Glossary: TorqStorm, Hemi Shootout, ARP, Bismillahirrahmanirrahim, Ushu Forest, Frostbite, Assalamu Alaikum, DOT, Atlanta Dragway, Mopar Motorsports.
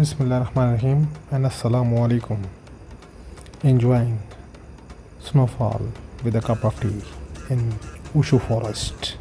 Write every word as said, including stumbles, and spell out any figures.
Bismillahirrahmanirrahim and Assalamu Alaikum. Enjoying snowfall with a cup of tea in Ushu Forest.